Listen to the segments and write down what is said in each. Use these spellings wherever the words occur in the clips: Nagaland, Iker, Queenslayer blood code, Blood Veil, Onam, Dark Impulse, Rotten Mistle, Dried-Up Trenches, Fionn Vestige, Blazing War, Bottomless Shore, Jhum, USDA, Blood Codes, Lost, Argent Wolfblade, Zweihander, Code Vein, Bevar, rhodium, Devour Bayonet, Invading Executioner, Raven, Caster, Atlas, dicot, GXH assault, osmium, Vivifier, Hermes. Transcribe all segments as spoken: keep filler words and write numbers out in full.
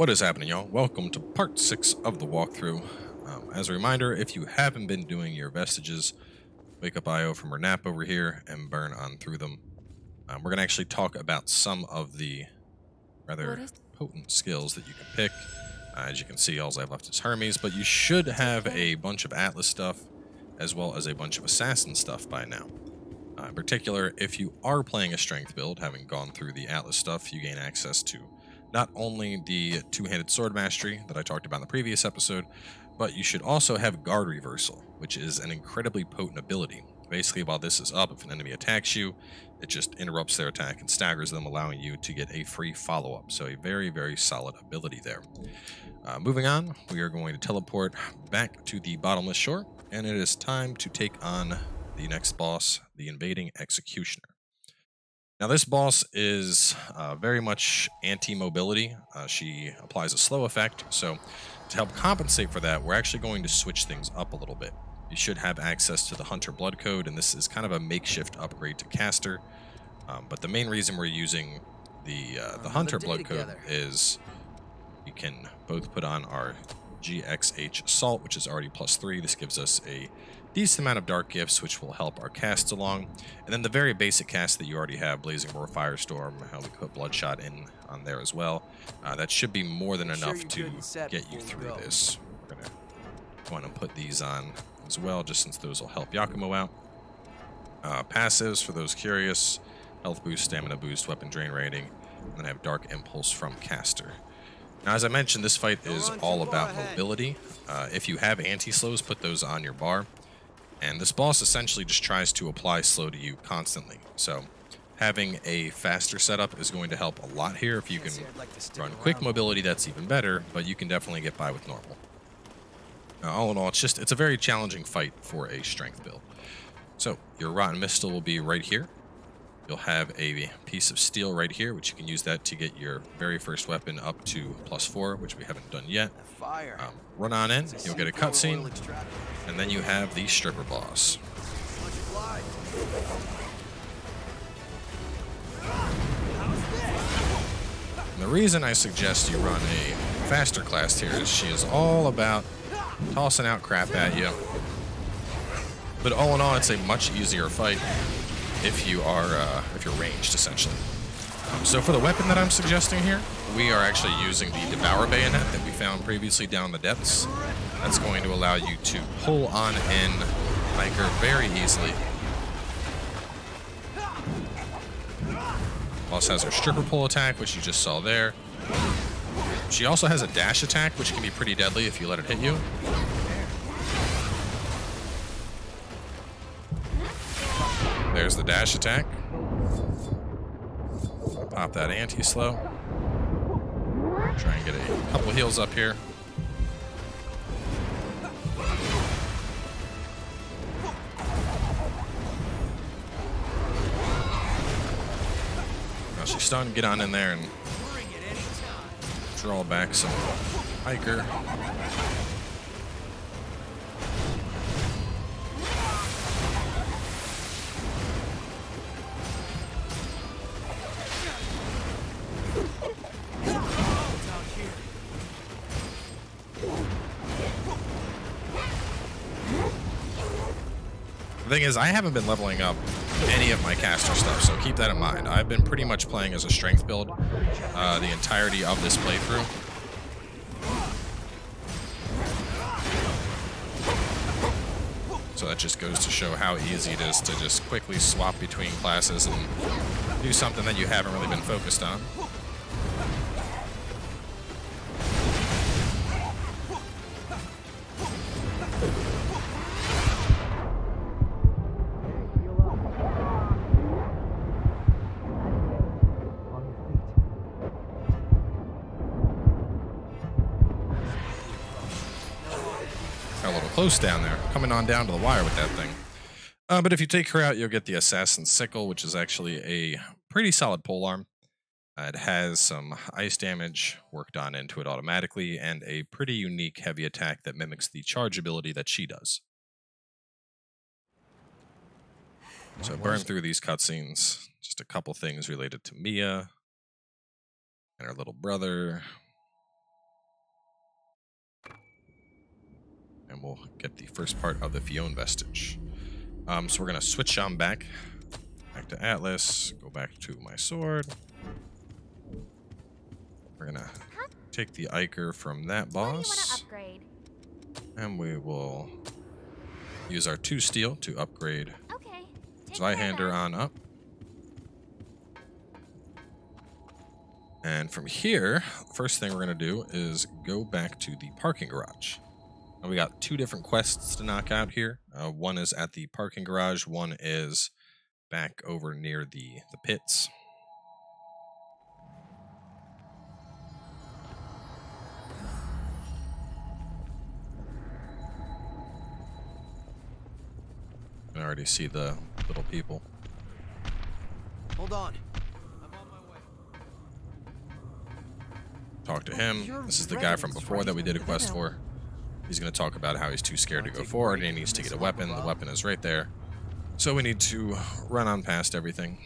What is happening, y'all? Welcome to part six of the walkthrough. Um, as a reminder, if you haven't been doing your vestiges, wake up I O from her nap over here and burn on through them. Um, we're going to actually talk about some of the rather potent skills that you can pick. Uh, as you can see, all I have left is Hermes, but you should have a bunch of Atlas stuff as well as a bunch of Assassin stuff by now. Uh, in particular, if you are playing a strength build, having gone through the Atlas stuff, you gain access to not only the two-handed sword mastery that I talked about in the previous episode, but you should also have guard reversal, which is an incredibly potent ability. Basically, while this is up, if an enemy attacks you, it just interrupts their attack and staggers them, allowing you to get a free follow-up. So a very, very solid ability there. Uh, moving on, we are going to teleport back to the Bottomless Shore, and it is time to take on the next boss, the Invading Executioner. Now, this boss is uh, very much anti-mobility. Uh, she applies a slow effect, so to help compensate for that, we're actually going to switch things up a little bit. You should have access to the Hunter blood code, and this is kind of a makeshift upgrade to Caster. Um, but the main reason we're using the uh, the Hunter blood code is you can both put on our G X H assault, which is already plus three. This gives us a decent amount of dark gifts, which will help our casts along. And then the very basic cast that you already have, Blazing War, Firestorm, how we put Bloodshot in on there as well. Uh, that should be more than enough to get you through this. We're going to go on and put these on as well, just since those will help Yakumo out. Uh, passives, for those curious, health boost, stamina boost, weapon drain rating, and then I have Dark Impulse from Caster. Now, as I mentioned, this fight is all about mobility. Uh, if you have anti-slows, put those on your bar. And this boss essentially just tries to apply slow to you constantly. So having a faster setup is going to help a lot here. If you can run quick mobility, that's even better, but you can definitely get by with normal. Now, all in all, it's just it's a very challenging fight for a strength build. So your Rotten Mistle will be right here. You'll have a piece of steel right here, which you can use that to get your very first weapon up to plus four, which we haven't done yet. Um, run on in, you'll get a cutscene, and then you have the stripper boss. And the reason I suggest you run a faster class here is she is all about tossing out crap at you. But all in all, it's a much easier fight if you are uh, if you're ranged, essentially. Um, so for the weapon that I'm suggesting here, we are actually using the Devour Bayonet that we found previously down in the depths. That's going to allow you to pull on in Hiker very easily. Also has her stripper pull attack, which you just saw there. She also has a dash attack, which can be pretty deadly if you let it hit you. There's the dash attack. Pop that anti-slow. Try and get a couple heals up here. Now she's stunned. Get on in there and draw back some Hiker. Thing is, I haven't been leveling up any of my caster stuff, so keep that in mind. I've been pretty much playing as a strength build uh, the entirety of this playthrough. So that just goes to show how easy it is to just quickly swap between classes and do something that you haven't really been focused on. Close down there, coming on down to the wire with that thing. Uh, but if you take her out, you'll get the Assassin sickle, which is actually a pretty solid polearm. Uh, it has some ice damage worked on into it automatically, and a pretty unique heavy attack that mimics the charge ability that she does. So burn through these cutscenes. Just a couple things related to Mia and her little brother. and we'll get the first part of the Fionn Vestige. Um, so we're going to switch on back. Back to Atlas. Go back to my sword. We're going to take the Iker from that boss. And we will use our two steel to upgrade okay, Zweihander on up. And from here, first thing we're going to do is go back to the parking garage. Now we got two different quests to knock out here. Uh, one is at the parking garage. One is back over near the, the pits. I can already see the little people. Hold on. Talk to him. This is the guy from before that we did a quest for. He's going to talk about how he's too scared to go forward and he needs to get a weapon. The weapon is right there. So we need to run on past everything.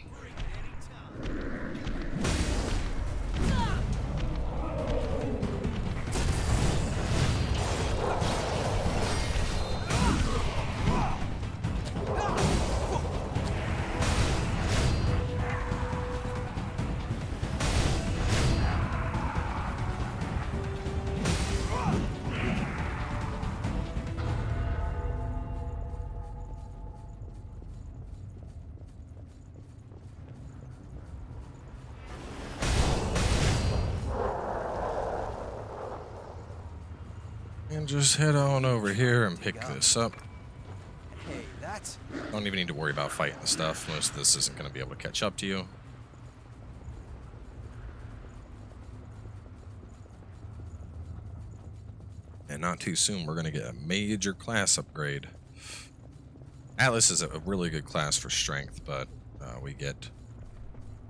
Just head on over here and pick this up. Don't even need to worry about fighting the stuff. Most of this isn't going to be able to catch up to you. And not too soon, we're going to get a major class upgrade. Atlas is a really good class for strength, but uh, we get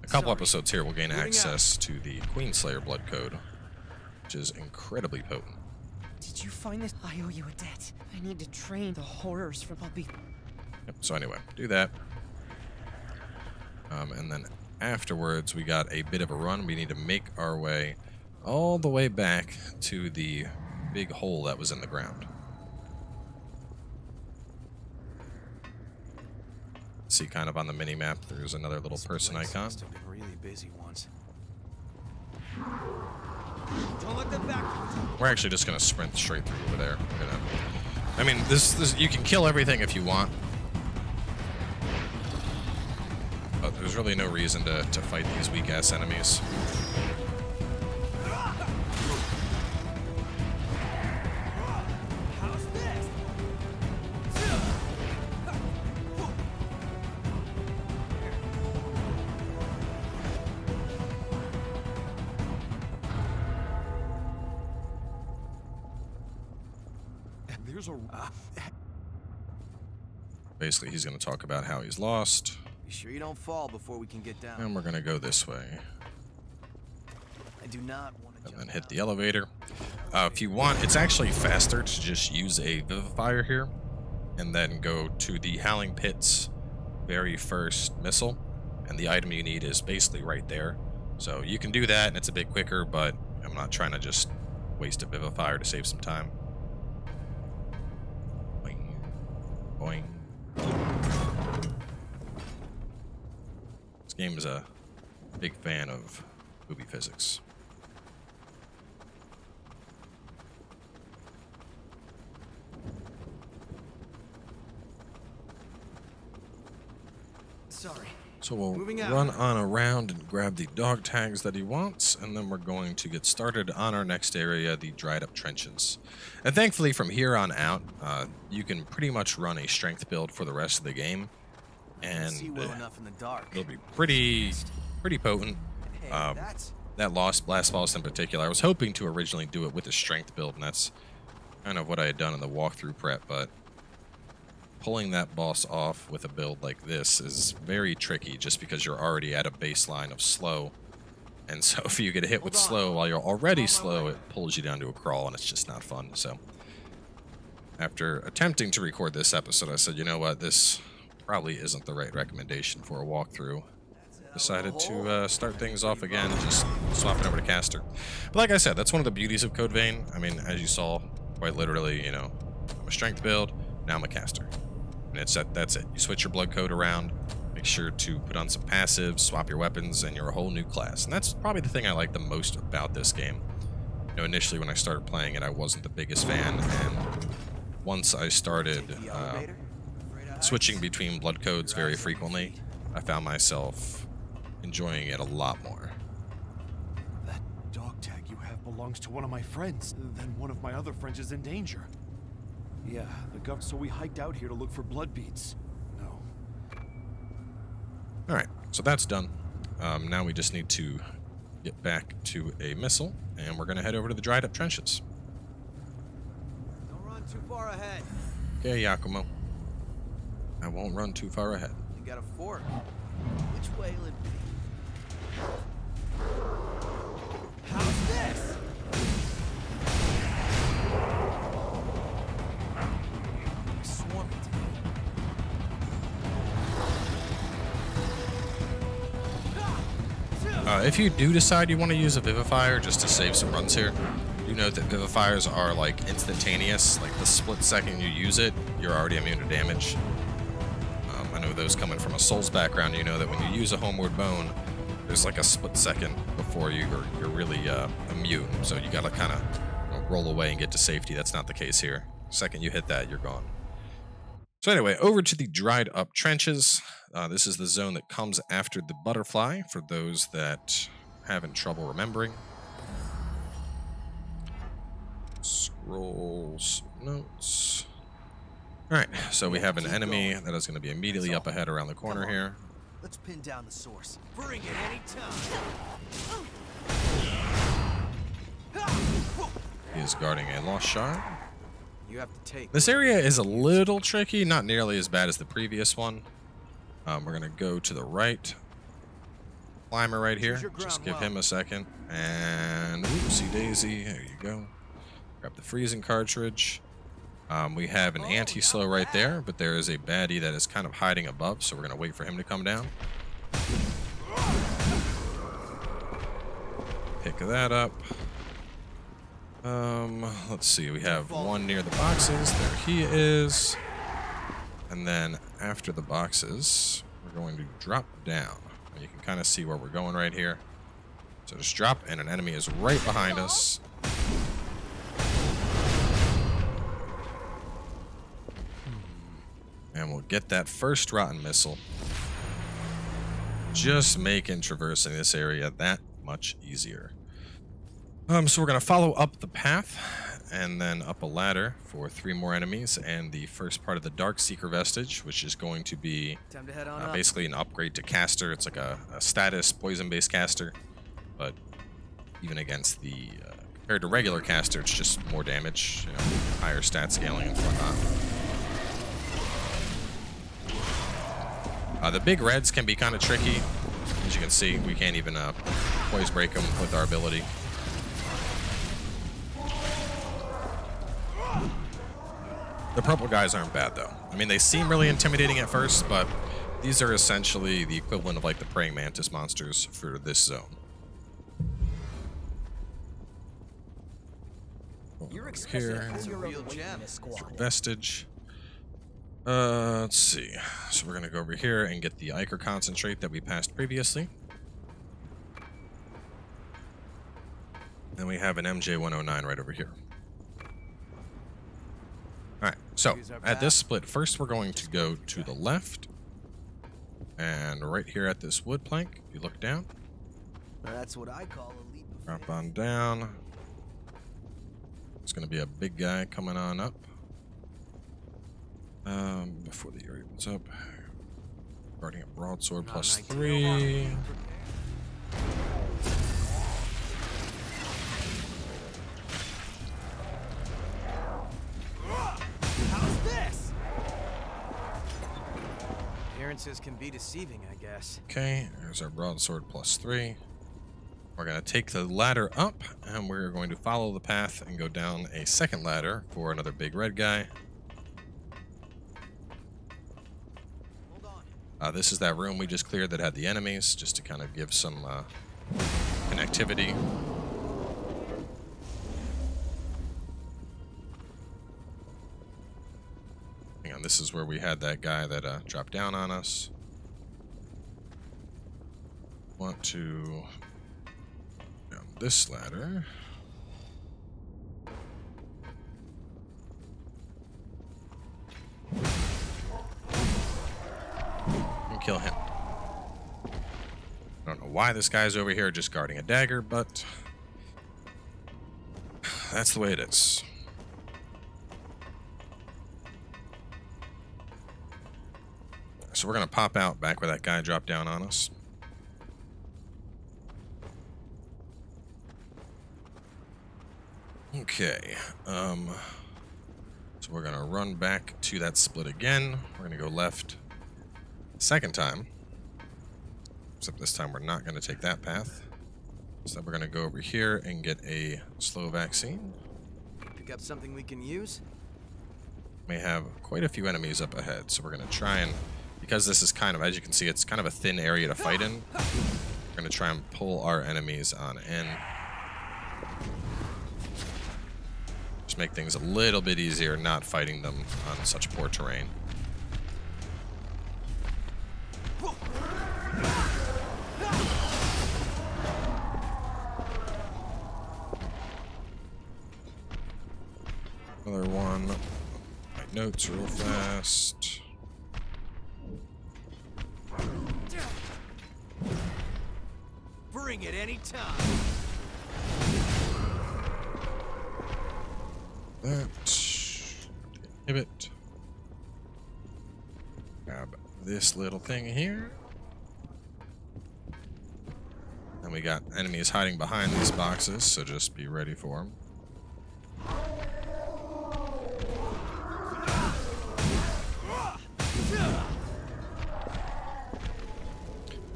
a couple episodes here. We'll gain access to the Queenslayer blood code, which is incredibly potent. Did you find this? I owe you a debt. I need to drain the horrors from Bobby. Yep, so anyway, do that. Um, and then afterwards, we got a bit of a run. We need to make our way all the way back to the big hole that was in the ground. See, kind of on the mini map, there's another little person icon. This place seems to have been really busy once. Don't let them back. We're actually just gonna sprint straight through over there. We're gonna, I mean, this, this you can kill everything if you want, but there's really no reason to to fight these weak ass enemies. Basically, he's going to talk about how he's lost. Be sure you don't fall before we can get down. And we're going to go this way. I do not want to. And then hit the elevator. Uh, if you want, it's actually faster to just use a vivifier here, and then go to the Howling Pit's very first missile, and the item you need is basically right there. So you can do that, and it's a bit quicker. But I'm not trying to just waste a vivifier to save some time. Boing, boing. This game is a big fan of booby physics. Sorry. So we'll run on around and grab the dog tags that he wants, and then we're going to get started on our next area, the Dried-Up Trenches. And thankfully, from here on out, uh, you can pretty much run a strength build for the rest of the game, and uh, it'll be pretty, pretty potent. Um, that Lost Blast Boss in particular, I was hoping to originally do it with a strength build, and that's kind of what I had done in the walkthrough prep, but pulling that boss off with a build like this is very tricky just because you're already at a baseline of slow. And so if you get hit with slow while you're already slow, it pulls you down to a crawl and it's just not fun. So after attempting to record this episode, I said, you know what, this probably isn't the right recommendation for a walkthrough. Decided to uh, start things off again, just swapping over to Caster. But like I said, that's one of the beauties of Code Vein. I mean, as you saw, quite literally, you know, I'm a strength build. Now I'm a caster. And it's that, that's it. You switch your blood code around. Make sure to put on some passives, swap your weapons, and you're a whole new class. And that's probably the thing I like the most about this game. You know, initially when I started playing it, I wasn't the biggest fan. And once I started uh, switching between blood codes very frequently, I found myself enjoying it a lot more. That dog tag you have belongs to one of my friends. Then one of my other friends is in danger. Yeah, the gov- so we hiked out here to look for blood beads. No. Alright, so that's done. Um, now we just need to get back to a missile, and we're going to head over to the Dried-Up Trenches. Don't run too far ahead. Okay, Yakumo. I won't run too far ahead. You got a fork. Which way will it be? How's this? Uh, if you do decide you want to use a Vivifier just to save some runs here, do note that Vivifiers are like instantaneous. Like the split second you use it, you're already immune to damage. Um, I know those coming from a Souls background, you know that when you use a Homeward Bone, there's like a split second before you are, you're really uh, immune. So you gotta kind of you know, roll away and get to safety. That's not the case here. The second you hit that, you're gone. So anyway, over to the Dried-Up Trenches. Uh, this is the zone that comes after the butterfly, for those that having trouble remembering. Scrolls, notes. All right, so we have an enemy that is going to be immediately up ahead around the corner here. Let's pin down the source. Bring it any time. He is guarding a lost shard. You have to take. This area is a little tricky, not nearly as bad as the previous one. Um, we're going to go to the right climber right here. Just give him a second. And oopsie daisy. There you go. Grab the freezing cartridge. Um, we have an anti-slow right there, but there is a baddie that is kind of hiding above, so we're going to wait for him to come down. Pick that up. Um, let's see, we have one near the boxes, there he is, and then after the boxes, we're going to drop down. And you can kind of see where we're going right here. So just drop, and an enemy is right behind us. And we'll get that first Rotten Mistle. Just making traversing this area that much easier. Um, so we're going to follow up the path and then up a ladder for three more enemies and the first part of the Dark Seeker Vestige, which is going to be Time to head on uh, basically an upgrade to Caster. It's like a, a status poison-based Caster, but even against the, uh, compared to regular Caster, it's just more damage, you know, higher stat scaling and whatnot. Uh, the big reds can be kind of tricky. As you can see, we can't even uh, poise break them with our ability. The purple guys aren't bad, though. I mean, they seem really intimidating at first, but these are essentially the equivalent of, like, the praying mantis monsters for this zone. You're here, Vestige. Uh, let's see. So we're going to go over here and get the Iker Concentrate that we passed previously. Then we have an M J one oh nine right over here. Alright, so at this split, first we're going to go to the left, and right here at this wood plank, if you look down, that's what I call a leap. Drop on down. It's going to be a big guy coming on up. Um, before the area opens up, guarding a broadsword plus three. Can be deceiving, I guess. Okay, there's our broadsword plus three. We're going to take the ladder up, and we're going to follow the path and go down a second ladder for another big red guy. Hold on. Uh, this is that room we just cleared that had the enemies, just to kind of give some uh, connectivity. Hang on, this is where we had that guy that uh, dropped down on us. Want to down this ladder. And kill him. I don't know why this guy's over here just guarding a dagger, but that's the way it is. So we're going to pop out back where that guy dropped down on us. Okay. Um, so we're going to run back to that split again. We're going to go left the second time. Except this time we're not going to take that path. So we're going to go over here and get a slow vaccine. Pick up something we can use. May have quite a few enemies up ahead, so we're going to try and... Because this is kind of, as you can see, it's kind of a thin area to fight in. We're going to try and pull our enemies on in. Just make things a little bit easier not fighting them on such poor terrain. Another one. My notes real fast. Bring it any time. That inhibit. Grab this little thing here. And we got enemies hiding behind these boxes, so just be ready for them.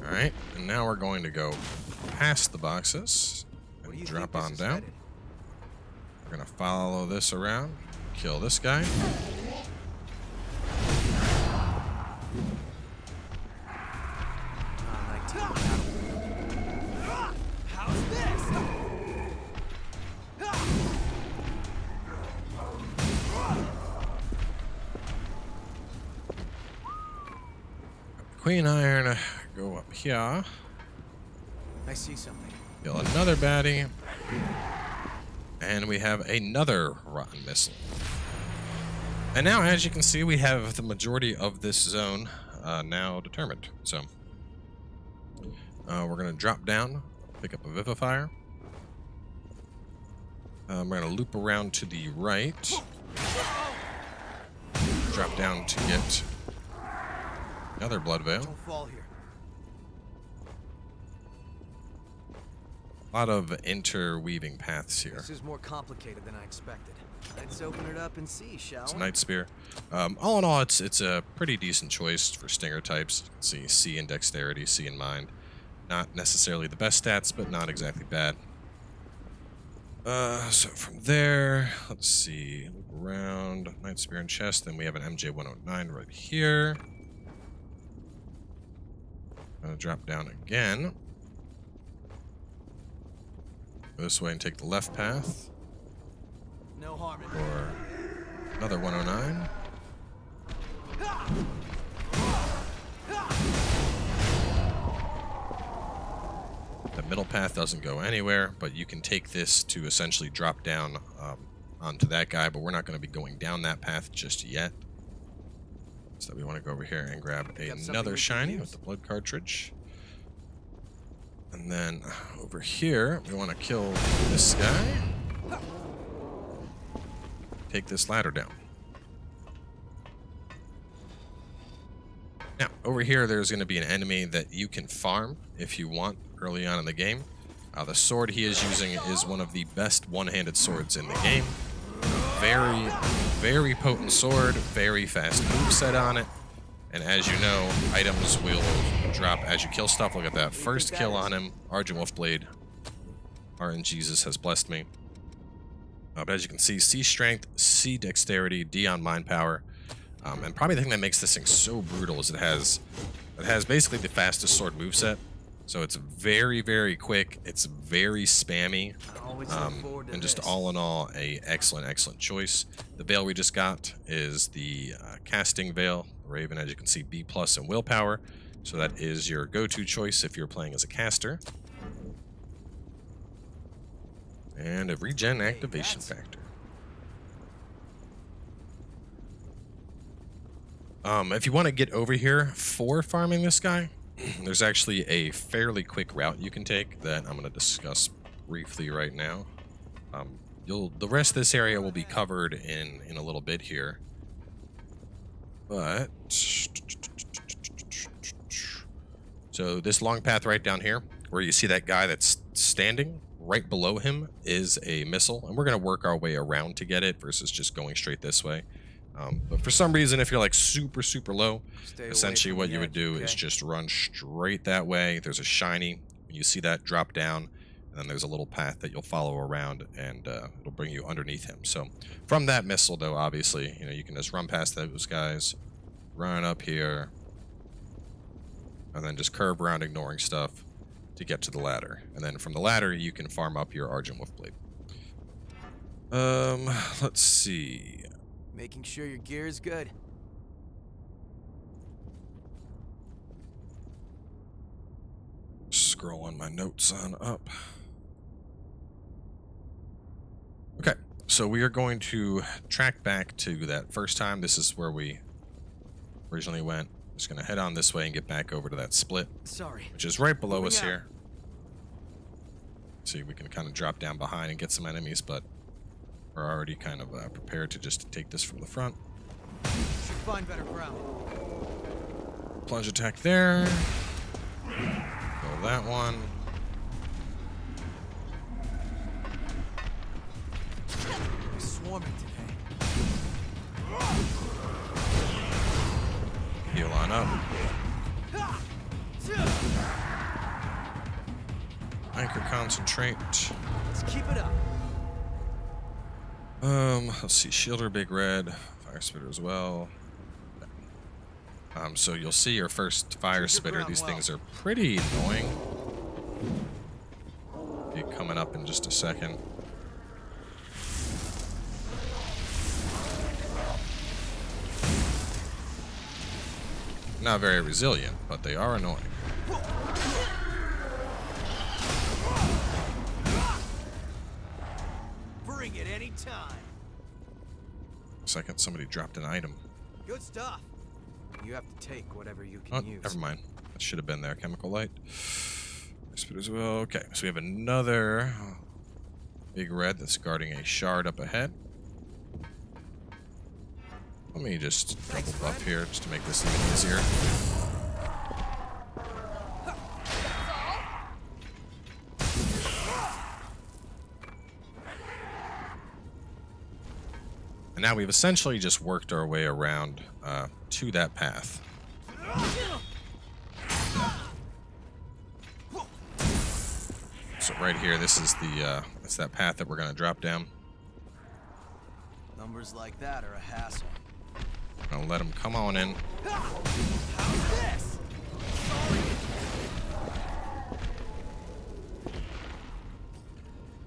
All right, and now we're going to go past the boxes and drop on down. We're gonna follow this around, kill this guy. Queen Iron, go up here. I see something. Kill another baddie. And we have another Rotten Mistle. And now, as you can see, we have the majority of this zone uh, now determined. So, uh, we're going to drop down, pick up a Vivifier. Um, we're going to loop around to the right. Drop down to get another Blood Veil. Don't fall here. A lot of interweaving paths here. This is more complicated than I expected. Let's open it up and see, shall we? It's a Night Spear. Um, all in all, it's it's a pretty decent choice for stinger types. See, C in dexterity, C in mind. Not necessarily the best stats, but not exactly bad. Uh, so from there, let's see. Look around. Night Spear and chest. Then we have an M J one oh nine right here. Gonna drop down again. Go this way and take the left path. No harm. Or another one oh nine. The middle path doesn't go anywhere, but you can take this to essentially drop down um, onto that guy, but we're not going to be going down that path just yet. So we want to go over here and grab another shiny with the blood cartridge. And then over here, we want to kill this guy. Take this ladder down. Now, over here, there's going to be an enemy that you can farm if you want early on in the game. Uh, the sword he is using is one of the best one-handed swords in the game. Very, very potent sword, very fast moveset on it. And as you know, items will drop as you kill stuff. Look at that. First kill on him, Argent Wolfblade. R N Jesus has blessed me. Uh, but as you can see, C strength, C dexterity, D on mind power. Um, and probably the thing that makes this thing so brutal is it has it has basically the fastest sword moveset. So it's very, very quick. It's very spammy. Um, and just all in all, a excellent, excellent choice. The veil we just got is the uh, casting veil. Raven, as you can see, B plus and willpower. So that is your go-to choice if you're playing as a caster. And a regen activation hey, factor. Um, if you want to get over here for farming this guy, there's actually a fairly quick route you can take that I'm going to discuss briefly right now. Um, you'll the rest of this area will be covered in in a little bit here, but so this long path right down here, where you see that guy that's standing right below him, is a missile, and we're going to work our way around to get it versus just going straight this way. Um, but for some reason, if you're like super, super low, Stay essentially what you edge. would do okay. is just run straight that way. There's a shiny. You see that, drop down, and then there's a little path that you'll follow around, and uh, it'll bring you underneath him. So from that missile, though, obviously, you know, you can just run past those guys, run up here, and then just curve around, ignoring stuff to get to the ladder. And then from the ladder, you can farm up your Argent Wolfblade. Um, let's see. Making sure your gear is good. Scrolling my notes on up. Okay, so we are going to track back to that first time. This is where we originally went. Just gonna head on this way and get back over to that split. Sorry. Which is right below us here. See, we can kind of drop down behind and get some enemies, but we're already kind of uh, prepared to just take this from the front. Should find better ground. Plunge attack there. Go that one. We're swarming today. Heal on up. Anchor concentrate. Let's keep it up. Um, let's see, shielder, big red, fire spitter as well. Um, so you'll see your first fire spitter. These things are pretty annoying. Be coming up in just a second. Not very resilient, but they are annoying. At any time. Looks like somebody dropped an item. Good stuff. You have to take whatever you can oh, use. Never mind. That should have been there. Chemical light. As well. Okay, so we have another big red that's guarding a shard up ahead. Let me just double buff here just to make this even easier. And now we've essentially just worked our way around uh, to that path. So right here, this is the uh, it's that path that we're gonna drop down. Numbers like that are a hassle. I'm gonna let them come on in. How's this?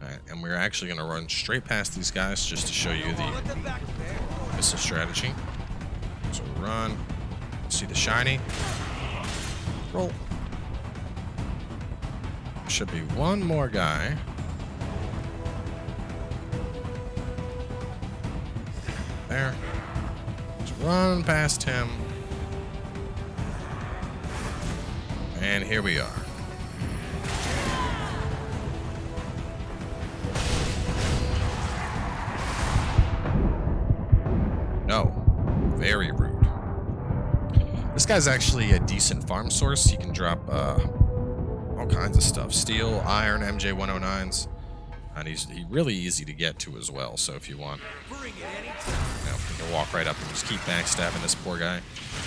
Alright, and we're actually going to run straight past these guys just to show you the missile strategy. So run, see the shiny, roll. Should be one more guy. There. Just run past him. And here we are. Very rude. This guy's actually a decent farm source. He can drop uh, all kinds of stuff. Steel, iron, M J one oh nines. And he's he really easy to get to as well. So if you want, you know, you can walk right up and just keep backstabbing this poor guy.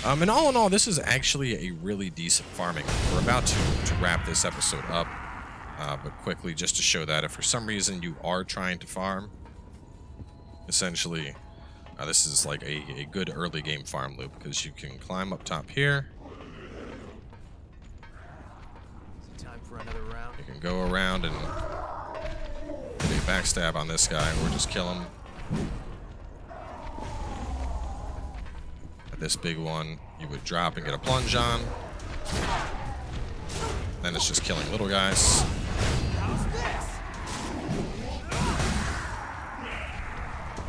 Um, and all in all, this is actually a really decent farming. We're about to, to wrap this episode up. Uh, but quickly, just to show that if for some reason you are trying to farm, essentially... Uh, this is like a, a good early game farm loop because you can climb up top here. can go around and do a backstab on this guy or just kill him. This big one you would drop and get a plunge on. Then it's just killing little guys.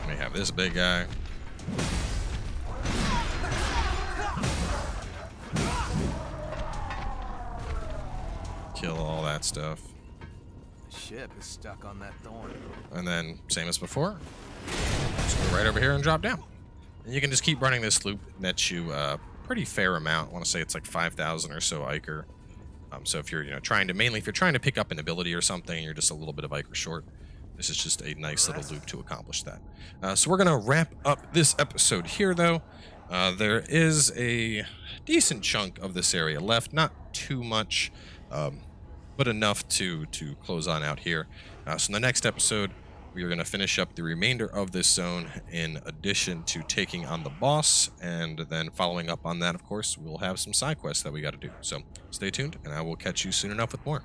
We have this big guy. Kill all that stuff. The ship is stuck on that thorn. And then, same as before, just go right over here and drop down. And you can just keep running this loop. Nets you a pretty fair amount. I want to say it's like five thousand or so Iker. Um, so if you're, you know, trying to mainly if you're trying to pick up an ability or something, you're just a little bit of Iker short. This is just a nice little loop to accomplish that. Uh, so we're gonna wrap up this episode here, though. Uh, there is a decent chunk of this area left, not too much, um, but enough to to close on out here. Uh, so in the next episode, we are going to finish up the remainder of this zone in addition to taking on the boss, and then following up on that, of course, we'll have some side quests that we got to do. So stay tuned, and I will catch you soon enough with more.